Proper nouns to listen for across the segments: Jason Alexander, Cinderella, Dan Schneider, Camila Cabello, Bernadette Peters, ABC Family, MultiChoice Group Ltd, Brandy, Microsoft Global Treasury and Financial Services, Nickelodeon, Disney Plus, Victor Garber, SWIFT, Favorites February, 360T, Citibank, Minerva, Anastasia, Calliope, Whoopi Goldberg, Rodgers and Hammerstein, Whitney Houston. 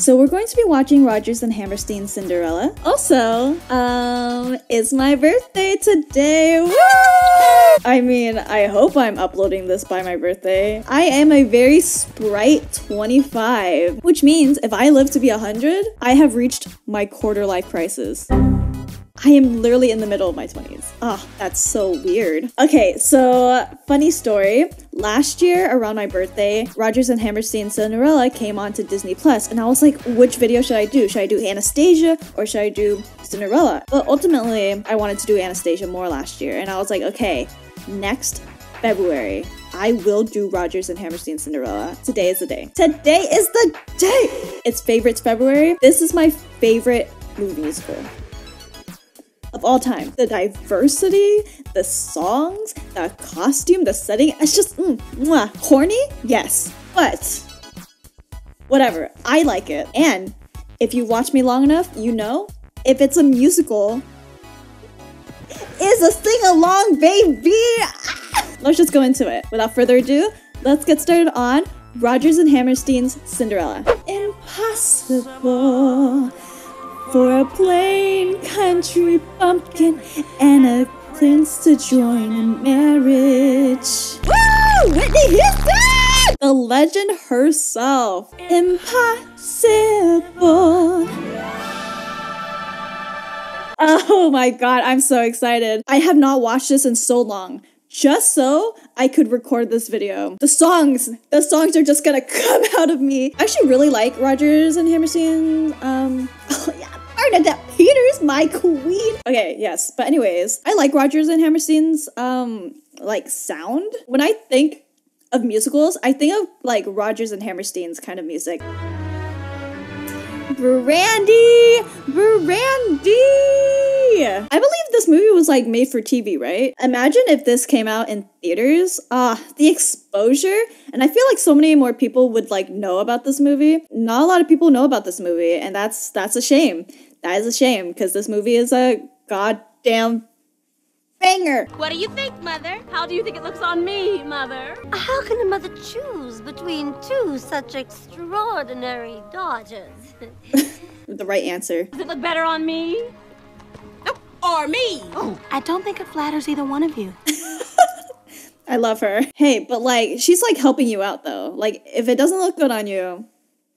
So we're going to be watching Rodgers and Hammerstein's Cinderella. Also, it's my birthday today! Woo! I mean, I hope I'm uploading this by my birthday. I am a very sprite 25, which means if I live to be 100, I have reached my quarter-life crisis. I am literally in the middle of my 20s. Ah, oh, that's so weird. Okay, so funny story. Last year, around my birthday, Rodgers and Hammerstein's Cinderella came onto Disney Plus, and I was like, which video should I do? Should I do Anastasia or should I do Cinderella? But ultimately, I wanted to do Anastasia more last year, and I was like, okay, next February, I will do Rodgers and Hammerstein's Cinderella. Today is the day. Today is the day! It's Favorites February. This is my favorite movie musical of all time. The diversity, the songs, the costume, the setting, it's just, mwah. Corny? Yes. But, whatever. I like it. And if you watch me long enough, you know, if it's a musical, it's a sing-along, baby! Let's just go into it. Without further ado, let's get started on Rodgers and Hammerstein's Cinderella. Impossible for a plain country bumpkin and a prince to join in marriage. Woo! Whitney Houston! The legend herself. Impossible. Oh my god, I'm so excited. I have not watched this in so long, just so I could record this video. The songs are just gonna come out of me. I actually really like Rodgers and Hammerstein. Oh yeah, Bernadette Peters, my queen. Okay, yes, but anyways, I like Rodgers and Hammerstein's like sound. When I think of musicals, I think of like Rodgers and Hammerstein's kind of music. Brandy! I believe this movie was like made for TV, right? Imagine if this came out in theaters. Ah, the exposure. And I feel like so many more people would like know about this movie. Not a lot of people know about this movie, and that's a shame. That is a shame, because this movie is a goddamn banger. What do you think, Mother? How do you think it looks on me, Mother? How can a mother choose between two such extraordinary daughters? The right answer. Does it look better on me? Nope. Or me? Oh, I don't think it flatters either one of you. I love her. Hey, but like, she's like helping you out though. Like, if it doesn't look good on you,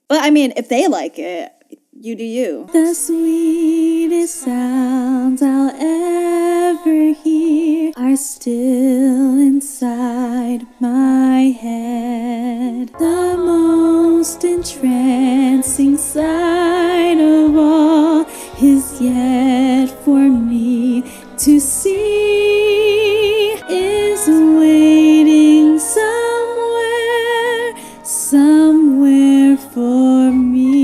but I mean, if they like it, you do you. The sweetest sounds I'll ever hear are still inside my head. The most entrancing sight of all is yet for me to see, is waiting somewhere for me.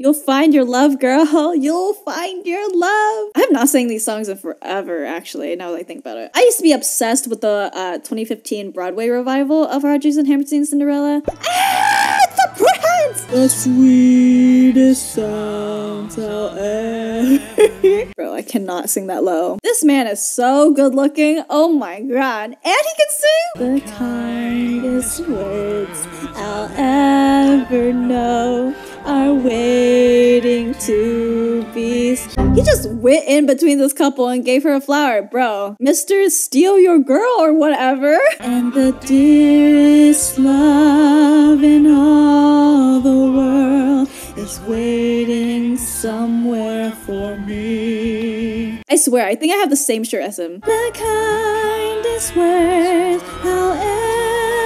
You'll find your love, girl. You'll find your love. I have not sang these songs in forever, actually, now that I think about it. I used to be obsessed with the 2015 Broadway revival of Rodgers and Hammerstein's Cinderella. Ah, the prince! The sweetest sounds I'll ever hear. Bro, I cannot sing that low. This man is so good looking. Oh my god. And he can sing! The kindest words I'll ever know are waiting to be. He just went in between this couple and gave her a flower, bro. Mr. Steal Your Girl or whatever. And the dearest love in all the world is waiting somewhere for me. I swear, I think I have the same shirt as him. The kindest words I'll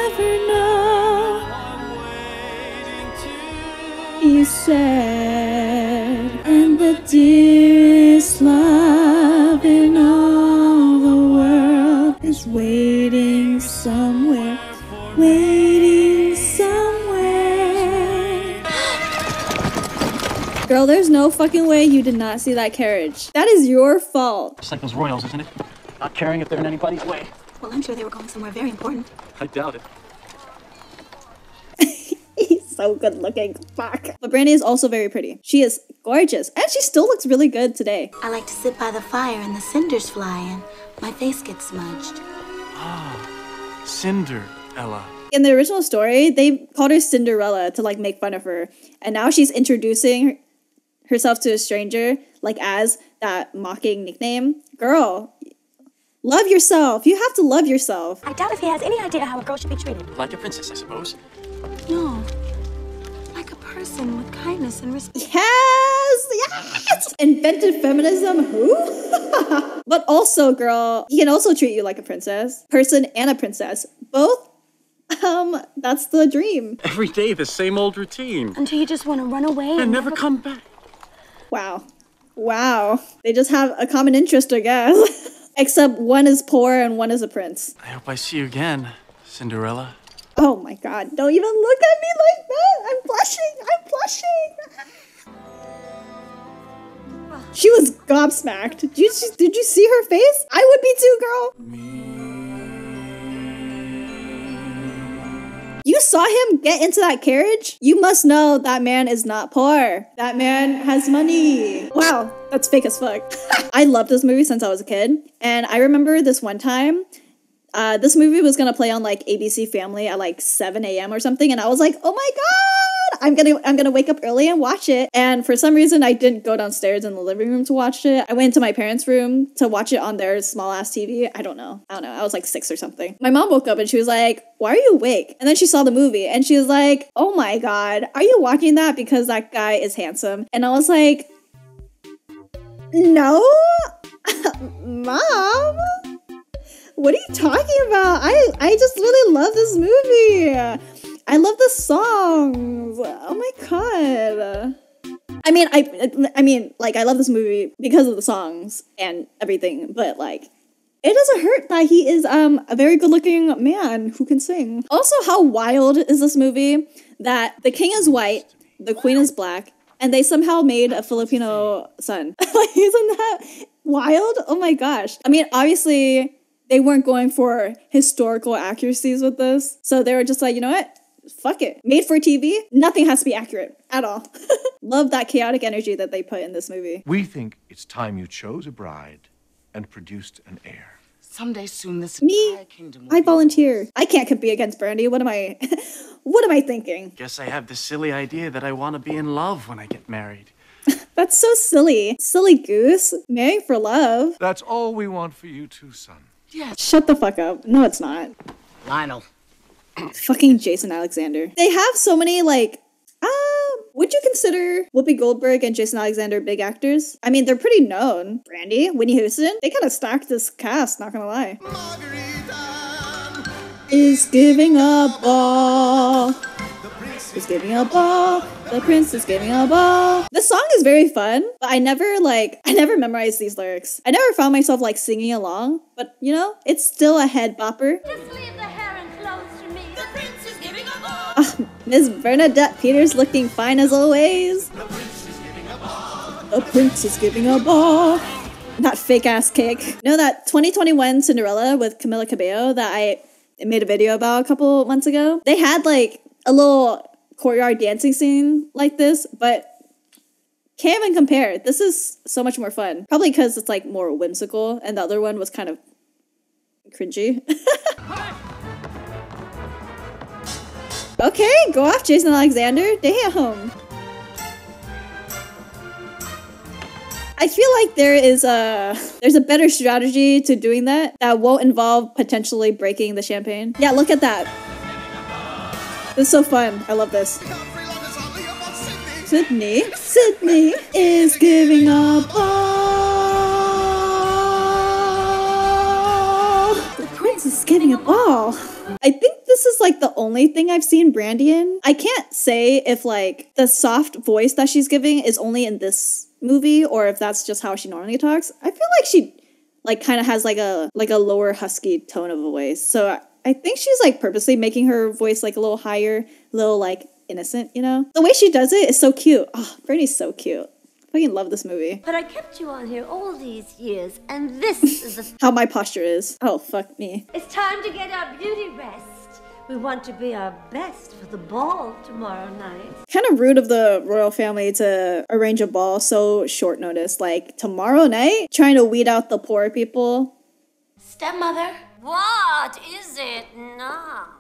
ever know, he said, and the dearest love in all the world is waiting somewhere, waiting somewhere. Girl, there's no fucking way you did not see that carriage. That is your fault. It's like those royals, isn't it? Not caring if they're in anybody's way. Well, I'm sure they were going somewhere very important. I doubt it. So good looking, fuck. But Brandy is also very pretty. She is gorgeous, and she still looks really good today. I like to sit by the fire and the cinders fly and my face gets smudged. Ah, Cinderella. In the original story, they called her Cinderella to, like, make fun of her. And now she's introducing herself to a stranger, like, as that mocking nickname. Girl, love yourself. You have to love yourself. I doubt if he has any idea how a girl should be treated. Like a princess, I suppose. No. Like a person with kindness and respect. Yes! Yes! Invented feminism, who? But also, girl, he can also treat you like a princess. Person and a princess. Both. That's the dream. Every day, the same old routine. Until you just want to run away and never come back. Wow. Wow. They just have a common interest, I guess. Except one is poor and one is a prince. I hope I see you again, Cinderella. Oh my god, don't even look at me like that! I'm blushing! I'm blushing! She was gobsmacked. Did you see her face? I would be too, girl! You saw him get into that carriage? You must know that man is not poor. That man has money. Wow, that's fake as fuck. I loved this movie since I was a kid. And I remember this one time, this movie was gonna play on like ABC Family at like 7 a.m. or something. And I was like, oh my God, I'm gonna wake up early and watch it. And for some reason, I didn't go downstairs in the living room to watch it. I went into my parents' room to watch it on their small ass TV. I don't know. I was like 6 or something. My mom woke up and she was like, why are you awake? And then she saw the movie and she was like, oh my God, are you watching that because that guy is handsome? And I was like, no, Mom, what are you talking about? I just really love this movie. I love the songs. Oh my God. I mean, like, I love this movie because of the songs and everything, but like, it doesn't hurt that he is a very good-looking man who can sing. Also, how wild is this movie that the king is white, the queen is black, and they somehow made a Filipino son. Like, isn't that wild? Oh my gosh. I mean, obviously, they weren't going for historical accuracies with this. So they were just like, you know what? Fuck it. Made for TV. Nothing has to be accurate at all. Love that chaotic energy that they put in this movie. We think it's time you chose a bride and produced an heir. Someday soon this entire kingdom will be. I volunteer. I can't compete against Brandy. What am I what am I thinking? Guess I have this silly idea that I want to be in love when I get married. That's so silly. Silly goose. Marrying for love. That's all we want for you too, son. Yes. Shut the fuck up. No, it's not. Lionel. Fucking Jason Alexander. They have so many, like, would you consider Whoopi Goldberg and Jason Alexander big actors? I mean, they're pretty known. Brandy, Winnie Houston, they kind of stacked this cast, not gonna lie. Margarita is giving a ball. Is giving a ball. The prince is giving a ball. This song is very fun, but I never memorized these lyrics. I never found myself, like, singing along, but, you know, it's still a head bopper. Just leave the hair and clothes to me. The prince is giving a ball. Miss Bernadette Peters looking fine as always. The prince is giving a ball. The prince is giving a ball. That fake ass cake. Know that 2021 Cinderella with Camila Cabello that I made a video about a couple months ago? They had, like, a little courtyard dancing scene like this, but can't even compare. This is so much more fun. Probably because it's, like, more whimsical and the other one was kind of cringy. Okay, go off, Jason Alexander. Damn. I feel like there's a better strategy to doing that won't involve potentially breaking the champagne. Yeah, look at that. This is so fun. I love this. Sydney is giving a ball. The prince is giving a ball. I think this is, like, the only thing I've seen Brandy in. I can't say if, like, the soft voice that she's giving is only in this movie or if that's just how she normally talks. I feel like she, like, kind of has, like, a lower husky tone of a voice. So I think she's, like, purposely making her voice, like, a little higher, a little, like, innocent, you know? The way she does it is so cute. Oh, Brandy's so cute. I fucking love this movie. But I kept you on here all these years, and this is the how my posture is. Oh, fuck me. It's time to get our beauty rest. We want to be our best for the ball tomorrow night. Kind of rude of the royal family to arrange a ball so short notice. Like, tomorrow night? Trying to weed out the poor people. Stepmother. What is it now?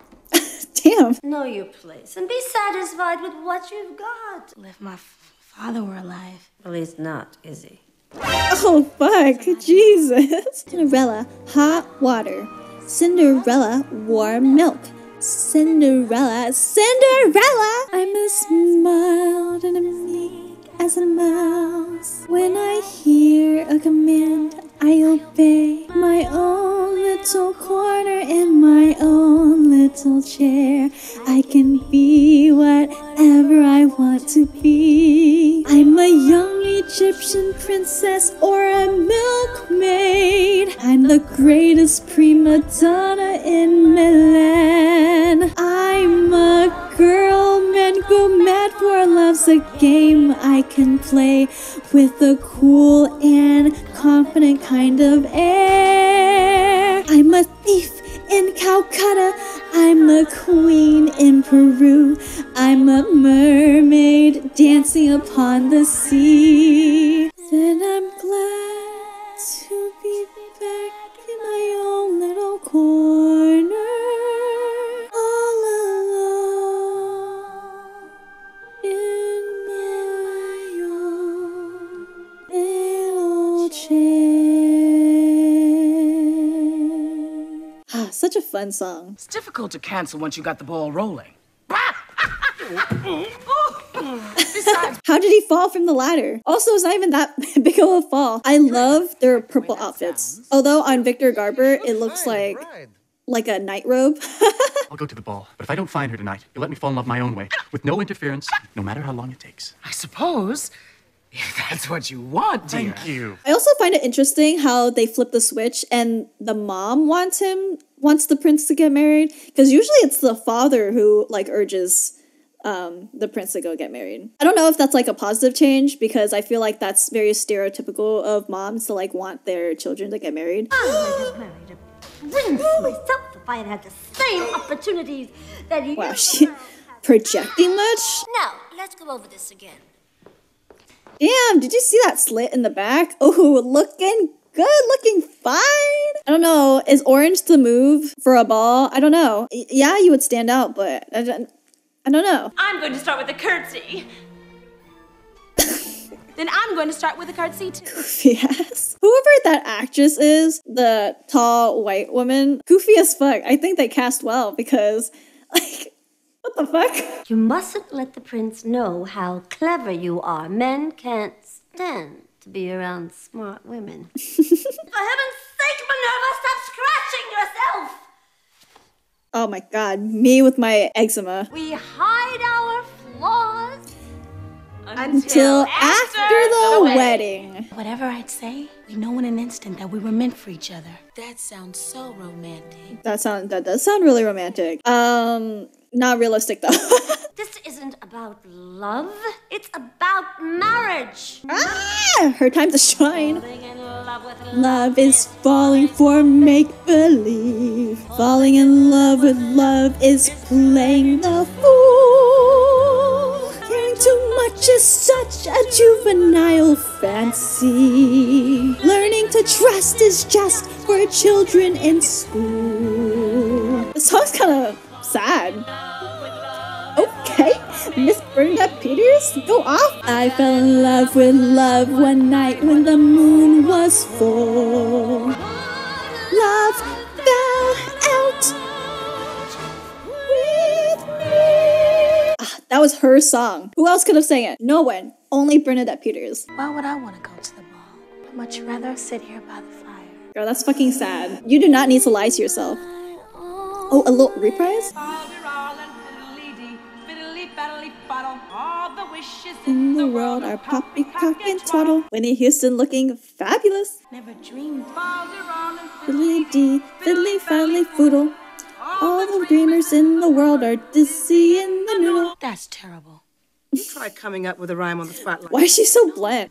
Damn. Know your place and be satisfied with what you've got. Well, if my father were alive. Well, he's not, is he? Oh, fuck. Jesus. Cinderella, hot water. Cinderella, warm milk. Cinderella, Cinderella! I'm as mild and meek as a mouse. When I hear a command, I obey. My own little corner in my own little chair. I can be whatever I want to be. I'm a young Egyptian princess or a milkmaid. I'm the greatest prima donna in Milan. I'm a girl men go mad for. Love's a game I can play with a cool and confident kind of air. I'm a thief in Calcutta. I'm a queen in Peru. I'm a mermaid dancing upon the sea. Then I'm glad to be back in my own little corner. All alone in my own little chair. Ah, such a fun song. It's difficult to cancel once you got the ball rolling. How did he fall from the ladder? Also, it's not even that big of a fall. I love their purple outfits. Although on Victor Garber, it looks like a night robe. I'll go to the ball, but if I don't find her tonight, you'll let me fall in love my own way, with no interference, no matter how long it takes. I suppose, if that's what you want, dear. Thank you. I also find it interesting how they flip the switch and the mom wants the prince to get married, because usually it's the father who like urges the prince to go get married. I don't know if that's like a positive change, because I feel like that's very stereotypical of moms to like want their children to get married. I would have married a prince myself if I had had the same opportunities that you. Wow, she projecting much? Now, let's go over this again. Damn, did you see that slit in the back? Oh, looking good, looking fine. I don't know, is orange the move for a ball? I don't know. Yeah, you would stand out, but I don't know. I'm going to start with a curtsy. Then I'm going to start with a curtsy too. Goofy ass. Whoever that actress is, the tall white woman, goofy as fuck. I think they cast well, because like, what the fuck? You mustn't let the prince know how clever you are. Men can't stand to be around smart women. For heaven's sake, Minerva, stop scratching yourself! Oh my god, me with my eczema. We hide our flaws until after the wedding. Whatever I'd say, we know in an instant that we were meant for each other. That sounds so romantic. That does sound really romantic. Not realistic though. This isn't about love, it's about marriage. Ah, her time to shine. Love is falling for make-believe. Falling in love with love is playing the fool. Caring too much is such a juvenile fancy. Learning to trust is just for children in school. This song's kind of sad. Okay, Miss Bernadette Peters, go off. I fell in love with love one night when the moon was full. Love fell out with me. Ah, that was her song. Who else could have sang it? No one. Only Bernadette Peters. Why would I want to go to the ball? I'd much rather sit here by the fire. Girl, that's fucking sad. You do not need to lie to yourself. Oh, a little reprise? All the wishes in the world are poppycock and twaddle. Winnie Houston looking fabulous. Never dreamed. Fiddly dee, fiddly faddly foodle. All the dreamers in the world are dizzy in the noodle. That's terrible. Try coming up with a rhyme on the spotlight. Why is she so bland?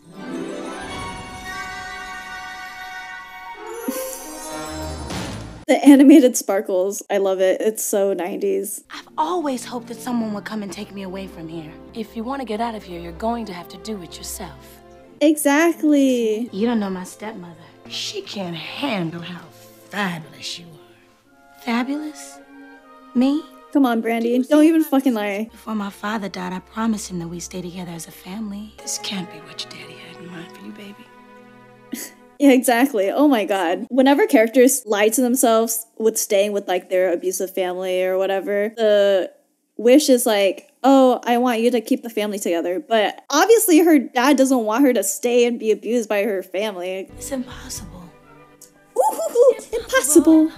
The animated sparkles. I love it. It's so 90s. I've always hoped that someone would come and take me away from here. If you want to get out of here, you're going to have to do it yourself. Exactly. You don't know my stepmother. She can't handle how fabulous you are. Fabulous? Me? Come on, Brandy. Don't even fucking lie. Before my father died, I promised him that we'd stay together as a family. This can't be what your daddy had in mind for you, baby. Yeah, exactly. Oh my God. Whenever characters lie to themselves with staying with like their abusive family or whatever, the wish is like, oh, I want you to keep the family together. But obviously her dad doesn't want her to stay and be abused by her family. It's impossible. Ooh, impossible.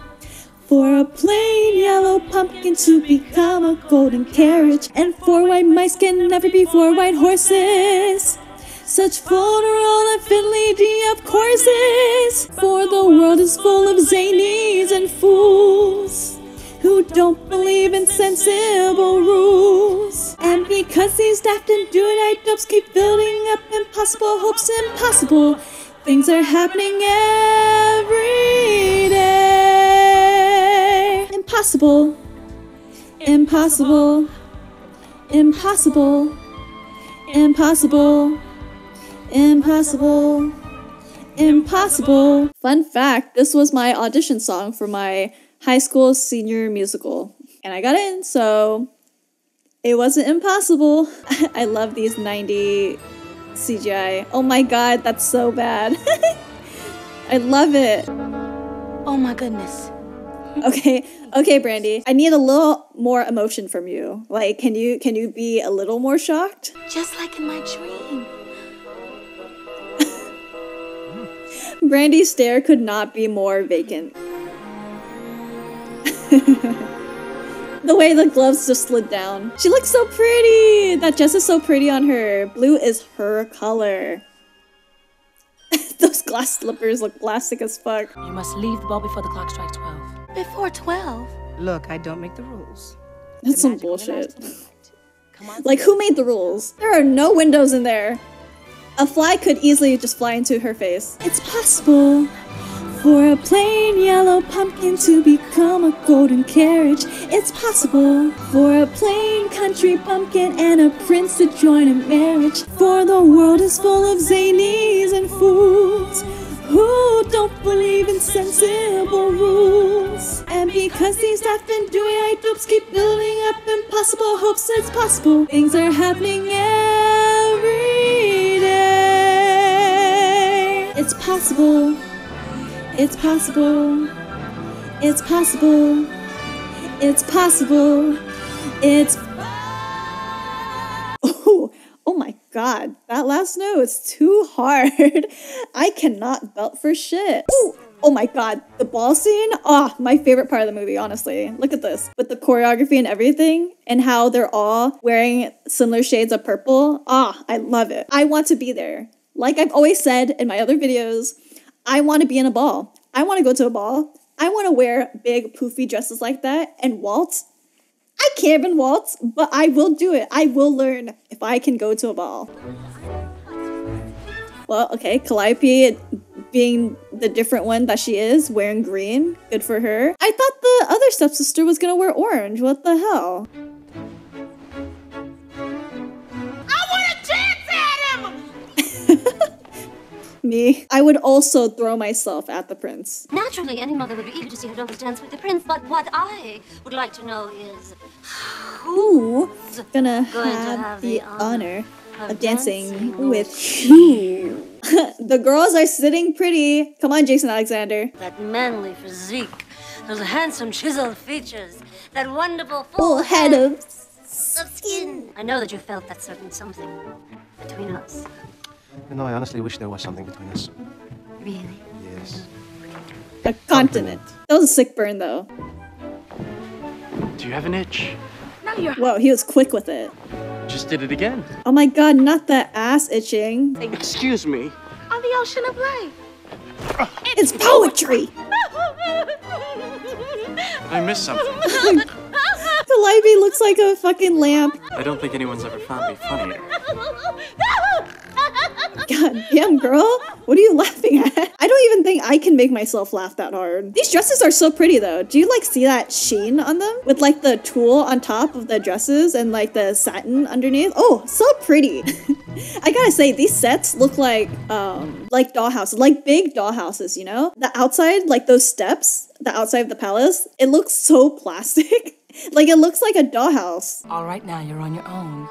For a plain yellow pumpkin to become a golden carriage, and four white mice can never be four white horses. Such vulnerable infinity of courses, for the world is full of zanies and fools who don't believe in sensible rules. And because these daft and do-it-right dopes keep building up impossible hopes, impossible things are happening every day. Impossible, impossible, impossible, impossible. Impossible. Impossible. Fun fact, this was my audition song for my high school senior musical. And I got in, so it wasn't impossible. I love these 90 CGI. Oh my God, that's so bad. I love it. Oh my goodness. Okay, Brandy. I need a little more emotion from you. Like, can you be a little more shocked? Just like in my dream. Brandy's stare could not be more vacant. The way the gloves just slid down. She looks so pretty! That dress is so pretty on her. Blue is her color. Those glass slippers look plastic as fuck. You must leave the ball before the clock strikes 12. Before 12? Look, I don't make the rules. That's some bullshit. Come on, like, who made the rules? There are no windows in there. A fly could easily just fly into her face. It's possible for a plain yellow pumpkin to become a golden carriage. It's possible for a plain country pumpkin and a prince to join a marriage. For the world is full of zanies and fools who don't believe in sensible rules. And because these daft and do-it-right dopes keep building up impossible hopes, it's possible things are happening every. It's possible. It's possible. It's possible. It's possible. It's. Oh my God! That last note is too hard. I cannot belt for shit. Ooh. Oh my God! The ball scene. Ah, my favorite part of the movie, honestly. Look at this, with the choreography and everything, and how they're all wearing similar shades of purple. Ah, I love it. I want to be there. Like I've always said in my other videos, I want to be in a ball. I want to go to a ball. I want to wear big, poofy dresses like that and waltz. I can't even waltz, but I will do it. I will learn if I can go to a ball. Well, okay, Calliope being the different one that she is, wearing green. Good for her. I thought the other stepsister was going to wear orange. What the hell? Me. I would also throw myself at the prince. Naturally, any mother would be eager to see her daughter dance with the prince, but what I would like to know is who's gonna have the honor of dancing with you? The girls are sitting pretty. Come on, Jason Alexander. That manly physique, those handsome chiseled features, that wonderful full head of skin. I know that you felt that certain something between us. And I honestly wish there was something between us. Really? Yes. A continent. That was a sick burn, though. Do you have an itch? No, you're... Whoa, he was quick with it. Just did it again. Oh my God, not that ass itching. Excuse me. On the ocean of life. It's poetry! I missed something. Calliope looks like a fucking lamp. I don't think anyone's ever found me funnier. God damn, girl. What are you laughing at? I don't even think I can make myself laugh that hard. These dresses are so pretty, though. Do you, like, see that sheen on them? With, like, the tulle on top of the dresses and, like, the satin underneath. Oh, so pretty. I gotta say, these sets look like dollhouses. Like, big dollhouses, you know? The outside, like, those steps, the outside of the palace, it looks so plastic. Like, it looks like a dollhouse. All right, now you're on your own.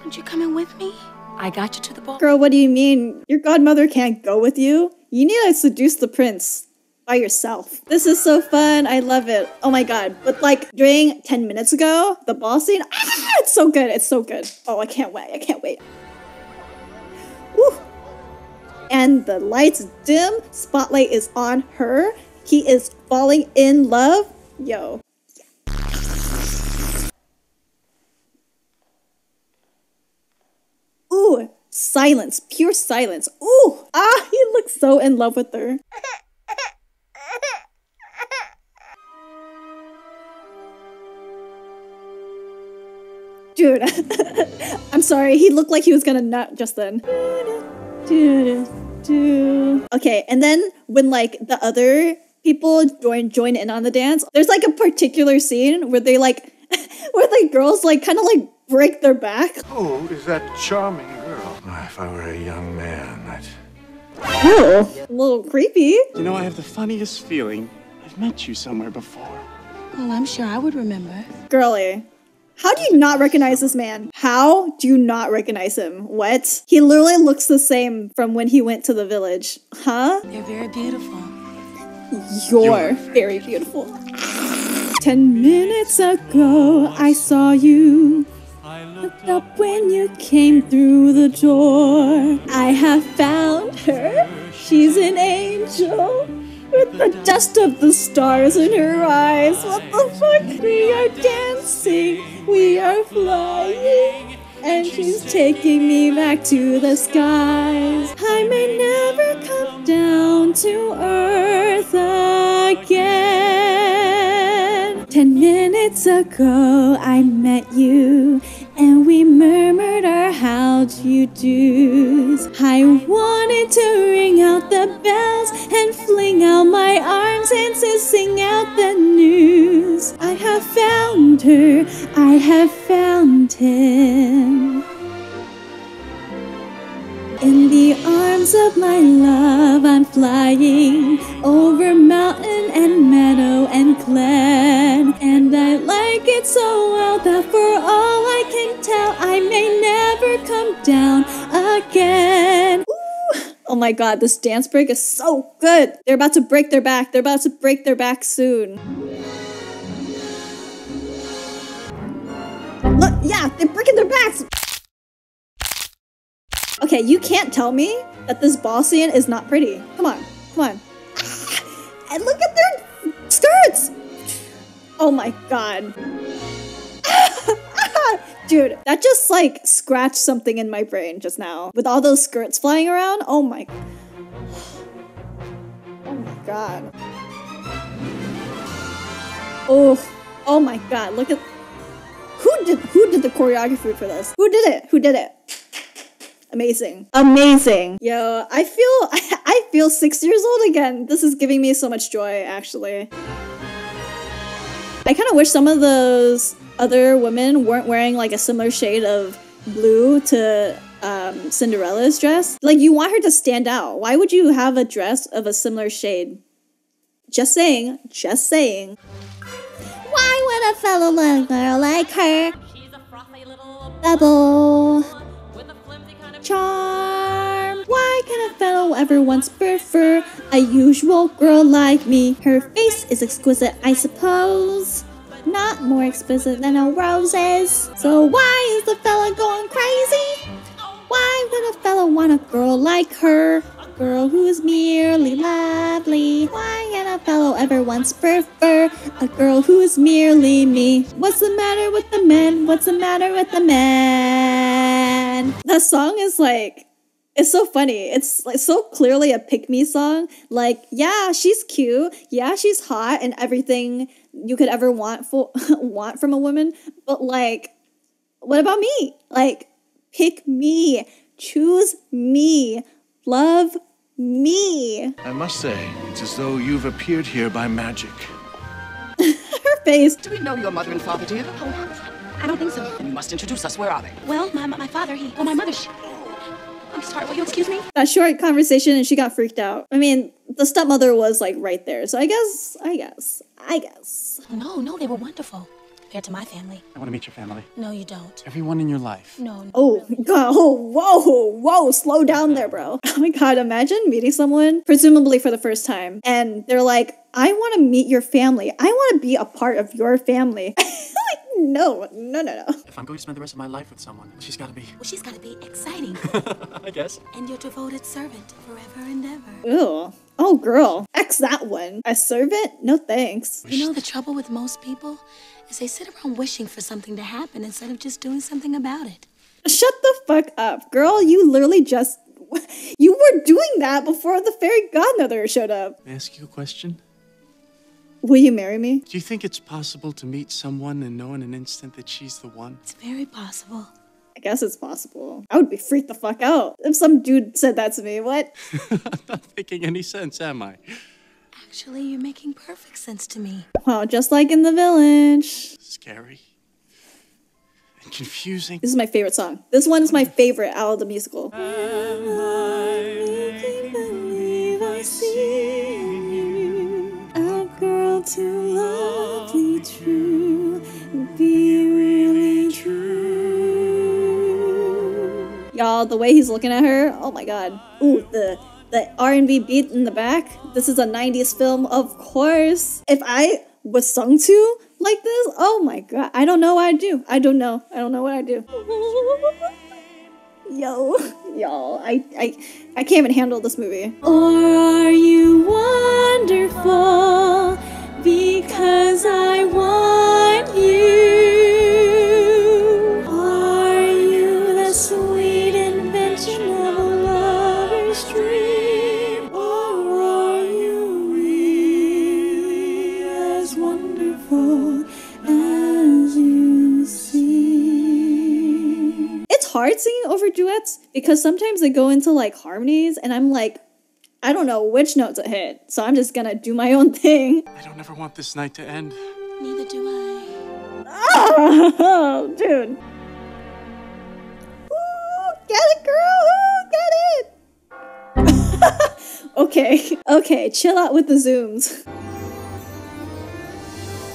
Aren't you coming with me? I got you to the ball. Girl, what do you mean? Your godmother can't go with you. You need to seduce the prince by yourself. This is so fun. I love it. Oh my god. But like during 10 minutes ago, the ball scene, it's so good. It's so good. Oh, I can't wait. I can't wait. Woo. And the lights dim. Spotlight is on her. He is falling in love. Yo. Ooh, silence, pure silence. Ooh, ah, he looks so in love with her. Dude, I'm sorry, he looked like he was gonna nut just then. Okay, and then when like the other people join in on the dance, there's like a particular scene where they like, where the girls like kind of like break their back. Oh, is that charming girl? If I were a young man, I'd... Oh, a little creepy. You know, I have the funniest feeling I've met you somewhere before. Well, I'm sure I would remember. Girlie, how do you not recognize this man? How do you not recognize him? What? He literally looks the same from when he went to the village. Huh? You're very beautiful. You're very beautiful. 10 minutes ago, I saw you. Looked up when you came through the door. I have found her. She's an angel with the dust of the stars in her eyes. What the fuck? We are dancing. We are flying. And she's taking me back to the skies. I may never come down to earth again. 10 minutes ago, I met you. And we murmured our how do you do's. I wanted to ring out the bells and fling out my arms and to sing out the news. I have found her, I have found him. In the arms of my love I'm flying over mountain and meadow and glen. And I like it so well that for all I can tell I may never come down again. Ooh. Oh my god, this dance break is so good. They're about to break their back. They're about to break their back soon. Look, yeah, they're breaking their backs. Okay, you can't tell me that this ball scene is not pretty. Come on, come on. Ah, and look at their skirts! Oh my god. Dude, that just like scratched something in my brain just now. With all those skirts flying around, oh my... Oh my god. Oh, oh my god, look at... Who did the choreography for this? Who did it? Who did it? Amazing. Amazing. Yo, I feel 6 years old again. This is giving me so much joy, actually. I kind of wish some of those other women weren't wearing like a similar shade of blue to Cinderella's dress. Like, you want her to stand out. Why would you have a dress of a similar shade? Just saying. Just saying. Why would a fellow little girl like her? She's a frothy little bubble. Charm. Why can a fellow ever once prefer a usual girl like me? Her face is exquisite, I suppose. Not more exquisite than a rose's. So why is the fella going crazy? Why would a fella want a girl like her? A girl who is merely lovely. Why can a fellow ever once prefer a girl who is merely me? What's the matter with the men? What's the matter with the men? That song is like, it's so funny. It's like so clearly a pick-me song. Like, yeah, she's cute. Yeah, she's hot and everything you could ever want from a woman. But like, what about me? Like, pick me. Choose me. Love me. I must say, it's as though you've appeared here by magic. Her face. Do we know your mother and father, dear? I don't think so. Then you must introduce us. Where are they? Well, my father, he... Well, my mother, she... I'm sorry, will you excuse me? That short conversation and she got freaked out. I mean, the stepmother was like right there. So I guess. No, they were wonderful. Compared to my family. I want to meet your family. No, you don't. Everyone in your life. No. Oh, really. God. Oh, whoa. Slow down there, bro. Oh my God. Imagine meeting someone, presumably for the first time, and they're like, I want to meet your family. I want to be a part of your family. Like, no. If I'm going to spend the rest of my life with someone, she's got to be... Well, she's got to be exciting. I guess. And your devoted servant forever and ever. Ew. Oh, girl. X that one. A servant? No thanks. You know, the trouble with most people is they sit around wishing for something to happen instead of just doing something about it. Shut the fuck up, girl. You literally just... You were doing that before the fairy godmother showed up. May I ask you a question? Will you marry me? Do you think it's possible to meet someone and know in an instant that she's the one? It's very possible. I guess it's possible. I would be freaked the fuck out if some dude said that to me. What? I'm not making any sense, am I? Actually, you're making perfect sense to me. Wow, just like in The Village. Scary. And confusing. This is my favorite song. This one is my favorite out of the musical. Am I making believe I see a girl too lovely to be really true? Y'all, the way he's looking at her, oh my God. Ooh, the R&B beat in the back. This is a 90s film, of course. If I was sung to like this, oh my God. I don't know what I'd do. I don't know what I'd do. Yo, y'all, I can't even handle this movie. Or are you wonderful because I want you? Are you the sweet invention of a lover's dream? Hard singing over duets because sometimes they go into like harmonies and I'm like, I don't know which note to hit, so I'm just gonna do my own thing. I don't ever want this night to end. Neither do I. Oh, dude. Ooh, get it, girl. Ooh, get it. Okay, chill out with the zooms.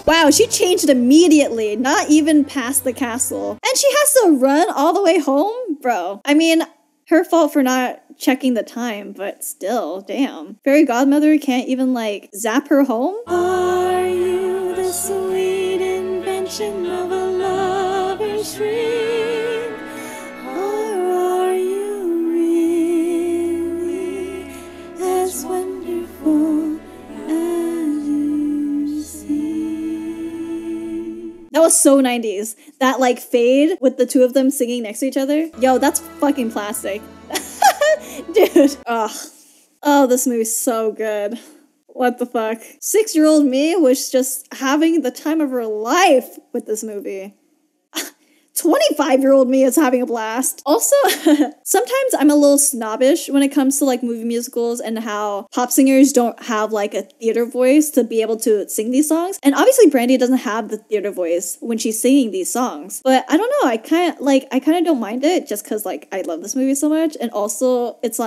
Wow, she changed immediately, not even past the castle. And she has to run all the way home? Bro. I mean, her fault for not checking the time, but still, damn. Fairy Godmother can't even, like, zap her home? Are you the sweet invention of a lover's dream? Or are you really as wonderful? That was so 90s. That like fade with the two of them singing next to each other. Yo, that's fucking plastic. Dude. Ugh. Oh, this movie's so good. What the fuck? 6-year-old me was just having the time of her life with this movie. 25-year-old me is having a blast. Also, sometimes I'm a little snobbish when it comes to like movie musicals and how pop singers don't have like a theater voice to be able to sing these songs. And obviously Brandy doesn't have the theater voice when she's singing these songs. But I don't know, I kind of don't mind it just because like I love this movie so much. And also this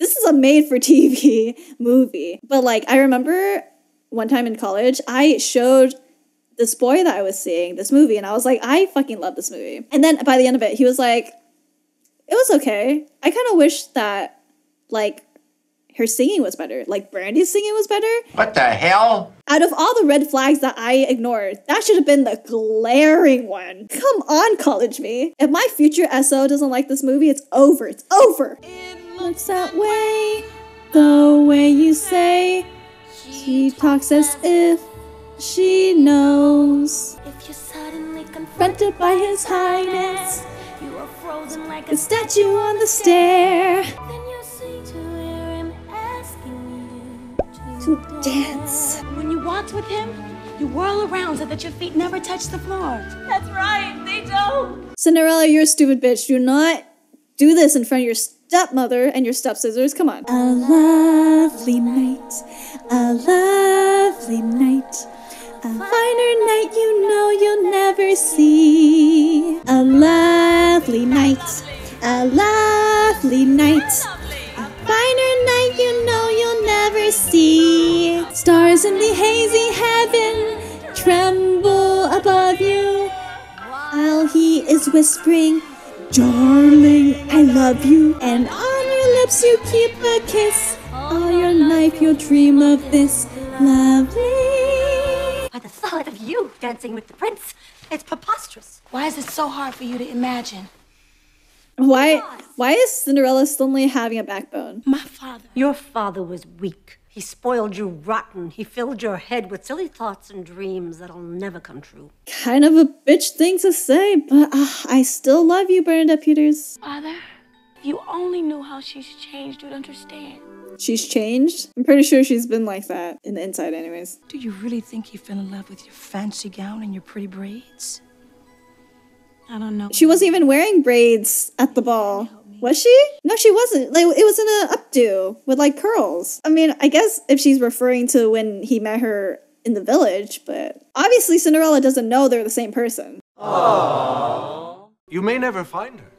is a made for TV movie. But like I remember one time in college, I showed this boy that I was seeing this movie and I was like, I fucking love this movie. And then by the end of it, he was like, it was okay. I kind of wish that like her singing was better. Like Brandy's singing was better. What the hell? Out of all the red flags that I ignored, that should have been the glaring one. Come on, college me. If my future SO doesn't like this movie, it's over. It's over. It looks that way, the way you say. She talks as if she knows. If you're suddenly confronted by his highness, you are frozen like a statue on the stair. Then you see to hear him asking you to dance. When you waltz with him, you whirl around so that your feet never touch the floor. That's right, they don't. Cinderella, you're a stupid bitch. Do not do this in front of your stepmother and your stepsisters. Come on. A lovely night. A lovely night. A finer night you know you'll never see. A lovely night. A lovely night. A finer night you rising heaven tremble above you, while he is whispering, darling, I love you, and on your lips you keep a kiss. All your life you'll dream of this, lovely. By the thought of you dancing with the prince, it's preposterous. Why is it so hard for you to imagine? Why is Cinderella suddenly having a backbone? My father. Your father was weak. He spoiled you rotten. He filled your head with silly thoughts and dreams that'll never come true. Kind of a bitch thing to say, but I still love you, Bernadette Peters. Father, if you only knew how she's changed, you'd understand. She's changed? I'm pretty sure she's been like that in the inside anyways. Do you really think you fell in love with your fancy gown and your pretty braids? I don't know. She wasn't even wearing braids at the ball. Was she? No, she wasn't. Like, it was in an updo with, like, curls. I mean, I guess if she's referring to when he met her in the village, but obviously Cinderella doesn't know they're the same person. Aww. You may never find her.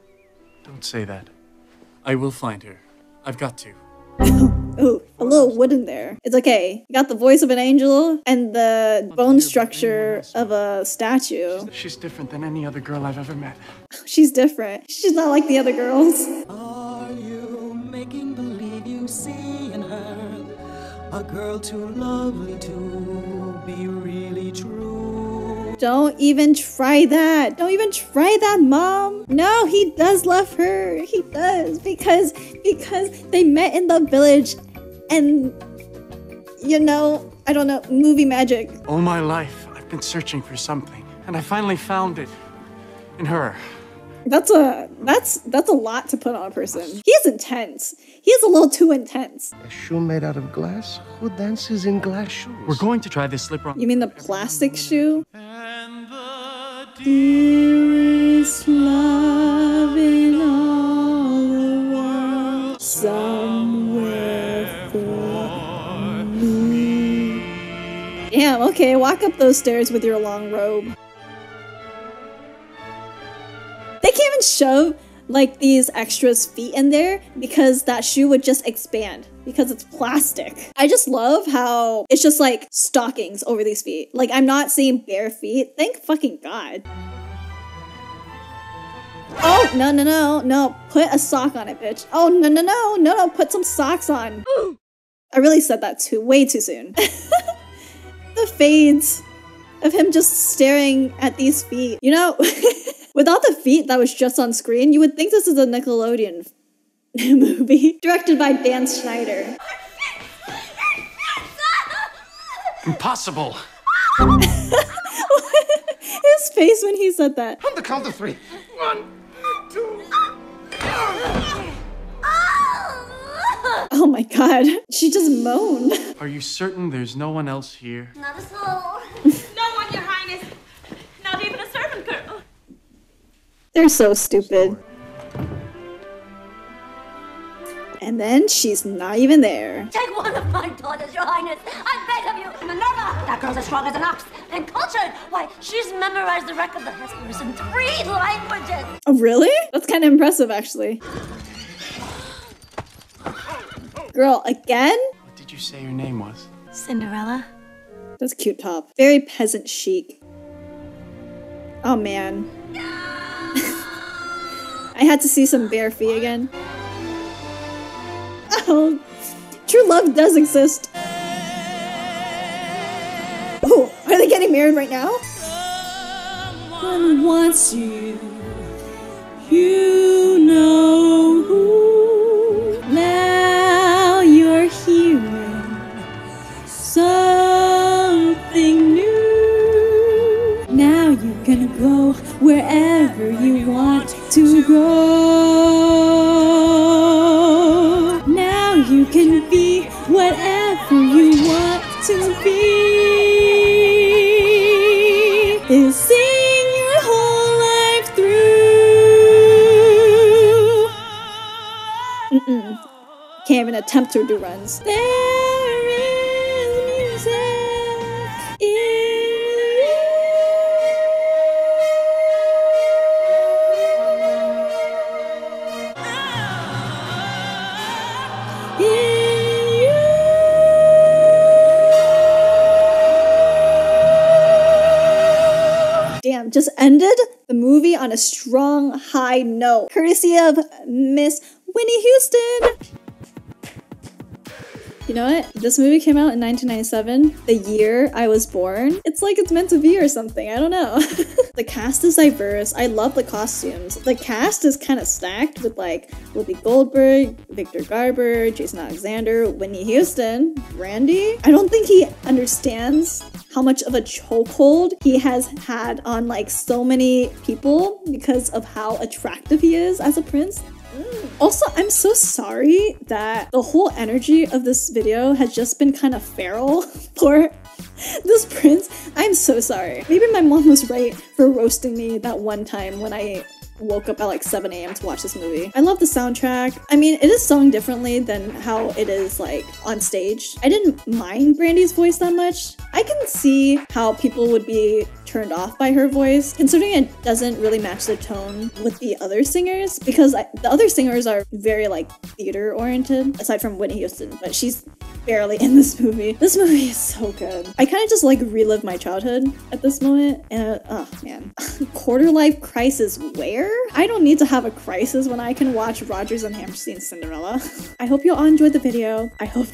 Don't say that. I will find her. I've got to. Ooh, a little wooden there. It's okay. You got the voice of an angel and the bone structure of a statue. She's different than any other girl I've ever met. She's different. She's not like the other girls. Are you making believe you see in her a girl too lovely to be really true? Don't even try that. Don't even try that, Mom. No, he does love her. He does. Because they met in the village. And, you know, I don't know, movie magic. All my life, I've been searching for something, and I finally found it in her. That's a lot to put on a person. He's intense. He's a little too intense. A shoe made out of glass? Who dances in glass shoes? We're going to try this slipper on. You mean the plastic shoe? And the dearest love in all the world. Damn, okay, walk up those stairs with your long robe. They can't even shove, like, these extras' feet in there because that shoe would just expand because it's plastic. I just love how it's just, like, stockings over these feet. Like, I'm not seeing bare feet. Thank fucking God. Oh, no, no, no, no. Put a sock on it, bitch. Oh, no, no, no, no, no. Put some socks on. I really said that way too soon. The fades of him just staring at these feet. You know, without the feet that was just on screen, you would think this is a Nickelodeon movie directed by Dan Schneider. Impossible. His face when he said that. On the count of three. 1, 2. Oh my God, she just moaned. Are you certain there's no one else here? Not a soul. No one, Your Highness. Not even a servant girl. They're so stupid. And then she's not even there. Take one of my daughters, Your Highness. I beg of you, Minerva. That girl's as strong as an ox and cultured. Why, she's memorized the record of Hesperus in 3 languages. Oh, really? That's kind of impressive, actually. Girl, again? What did you say your name was? Cinderella. That's a cute top. Very peasant chic. Oh, man. No! I had to see some bare feet again. Oh, true love does exist. Oh, are they getting married right now? Someone wants you. You know who. Something new. Now you're gonna go wherever you want to go. Now you can be whatever you want to be. Is sing your whole life through. Can't even attempt to do runs. just ended the movie on a strong high note, courtesy of Miss Winnie Houston. You know what? This movie came out in 1997, the year I was born. It's like it's meant to be or something, I don't know. The cast is diverse. I love the costumes. The cast is kind of stacked with like Whoopi Goldberg, Victor Garber, Jason Alexander, Whitney Houston, Brandy. I don't think he understands how much of a chokehold he has had on like so many people because of how attractive he is as a prince. Also, I'm so sorry that the whole energy of this video has just been kind of feral for this prince. I'm so sorry. Maybe my mom was right for roasting me that one time when I woke up at like 7 a.m. to watch this movie. I love the soundtrack. I mean, it is sung differently than how it is like on stage. I didn't mind Brandy's voice that much. I can see how people would be turned off by her voice, considering it doesn't really match the tone with the other singers, because the other singers are very like theater oriented, aside from Whitney Houston, but she's barely in this movie. This movie is so good. I kind of just like relive my childhood at this moment, and oh man. Quarter-life crisis where? I don't need to have a crisis when I can watch Rodgers and Hammerstein's Cinderella. I hope you all enjoyed the video. I hope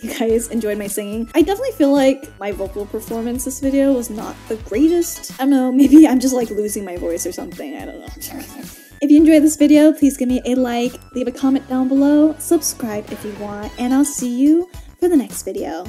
you guys enjoyed my singing. I definitely feel like my vocal performance this video was not the greatest. I don't know, maybe I'm just like losing my voice or something, I don't know. If you enjoyed this video, please give me a like, leave a comment down below, subscribe if you want, and I'll see you for the next video.